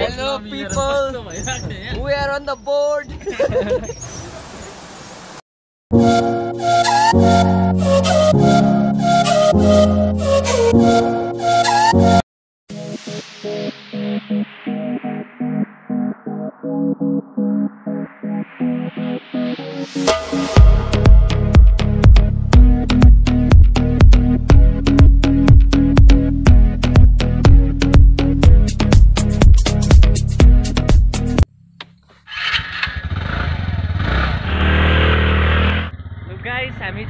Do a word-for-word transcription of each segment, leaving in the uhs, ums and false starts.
Hello people, we are on the board. हामी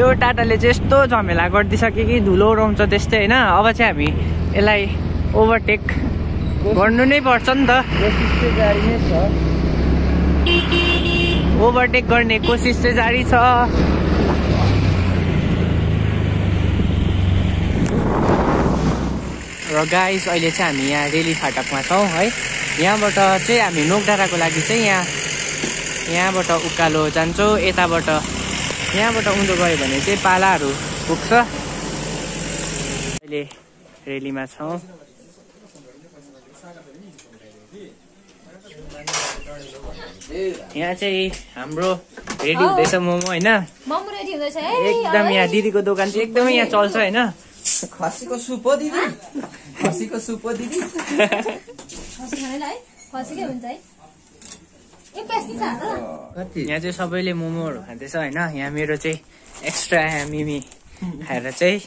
यो टाटाले चाहिँ यस्तो झमेला गरिदिसक्यो कि धुलो उडाउँछ त्यस्तै होइन। अब चाहिँ हामी यसलाई ओभरटेक गर्नु नै पर्छ नि त, ओभरटेक गर्ने कोसिस चाहिँ जारी छ। र गाइस अहिले चाहिँ हामी यहाँ रेली फाटकमा छौँ है। यहाँबाट चाहिँ हामी नोकडाराको लागि चाहिँ यहाँ यहाँबाट उकालो जान्छौँ, यताबाट यहाँबाट उँधो गयो भने चाहिँ पालाहरू पुग्छ। अहिले रेलीमा छौँ। यहाँ चाहिँ हाम्रो रेडी हुँदैछ मोमो होइन, एकदम यहाँ दिदीको दोकान चाहिँ एकदमै यहाँ चल्छ होइन। खसीको सुप हो दिदी, खसीको सुप हो दिदी, खसीकै हुन्छ है। यहाँ चाहिँ सबैले मोमोहरू खाँदैछ होइन। यहाँ मेरो चाहिँ एक्स्ट्रा मिमी खाएर चाहिँ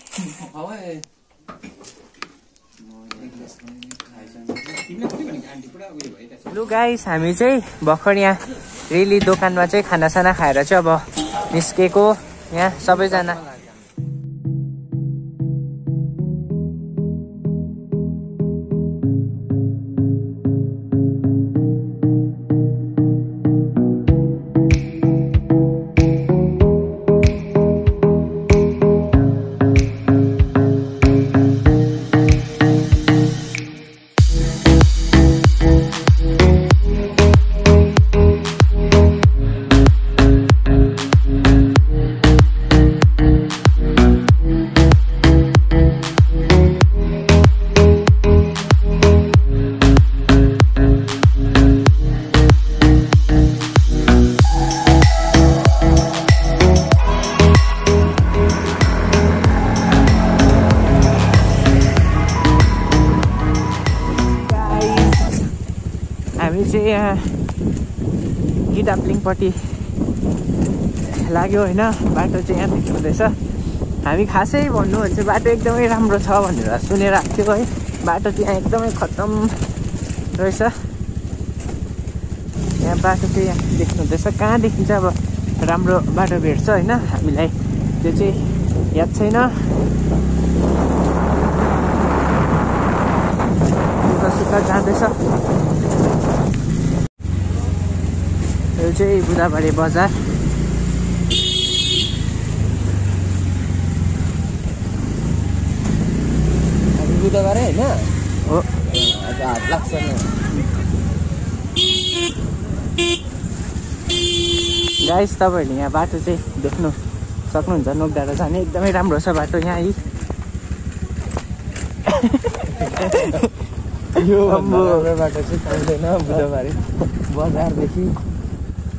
लु गाइस हामी चाहिँ भर्खर यहाँ रेली दोकानमा चाहिँ खानासाना खाएर चाहिँ अब निस्केको यहाँ सबैजना। गिडाप्लिङपट्टि लाग्यो होइन, बाटो चाहिँ यहाँ देख्नु हुँदैछ। हामी खासै भन्नु भने चाहिँ बाटो एकदमै राम्रो छ भनेर सुनेर आएको थियो है, बाटो चाहिँ यहाँ एकदमै खत्तम रहेछ। यहाँ बाटो चाहिँ यहाँ देख्नु हुँदैछ, कहाँदेखि चाहिँ अब राम्रो बाटो भेट्छ होइन हामीलाई त्यो चाहिँ याद छैन। सुक्खा सुक्खा जाँदैछ। यो चाहिँ बुढाबारी बजार। बुधबार होइन हो, हात लाग्छ गाइस। तपाईँहरूले यहाँ बाटो चाहिँ देख्नु सक्नुहुन्छ, नोकडाँडा जाने एकदमै राम्रो छ बाटो यहाँ। यो बाटो चाहिँ पाउँदैन बुधबारी बजारदेखि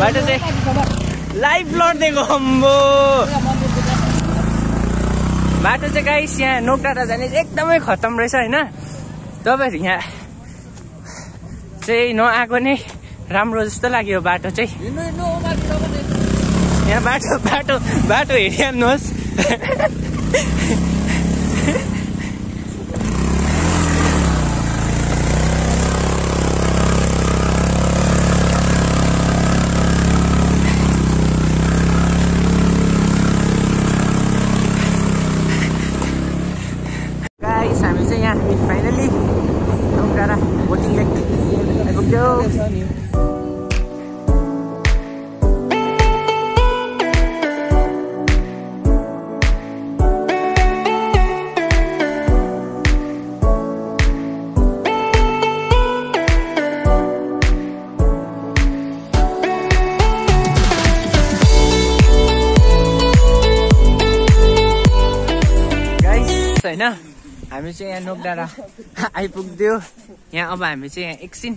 बाटो चाहिँ लाइभ ब्लड दिएको अम्बो। बाटो चाहिँ गाइस यहाँ नोकडाँडा जाने एकदमै खत्तम रहेछ हैन। तपाईहरु यहाँ चाहिँ नआएको नै राम्रो जस्तो लाग्यो बाटो चाहिँ। यहाँ बाटो बाटो बाटो हेर्नुहोस्। हामी चाहिँ यहाँ नोकडाँडा आइपुग्दियो। यहाँ अब हामी चाहिँ यहाँ एकछिन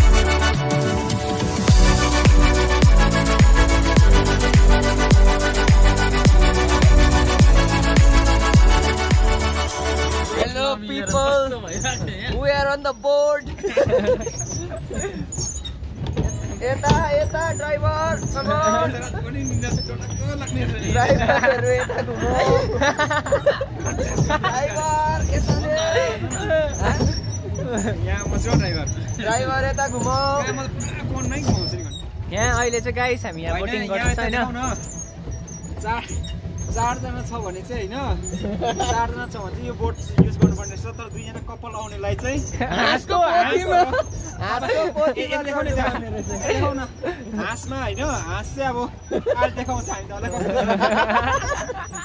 People, we are on the board. Eta, eta, driver, come on. Driver, eta, come on. Driver, eta, yeah, what's your driver? Driver, eta, come on. Yeah, अहिले चाहिँ गाइस हामी यहाँ बोटिङ गर्दैछ हैन। चार चार जना छ भने चाहिँ हैन, चार जना छ भने यो बोट युज गर्नुपर्ने छ। तर दुई जना कपल आउनेलाई चाहिँ हाँसको हाँसको पोथी देखाउने जाने रहेछ। देखाउन हाँसमा हैन, हाँस चाहिँ अब आज देखाउँछ हामी त अलग।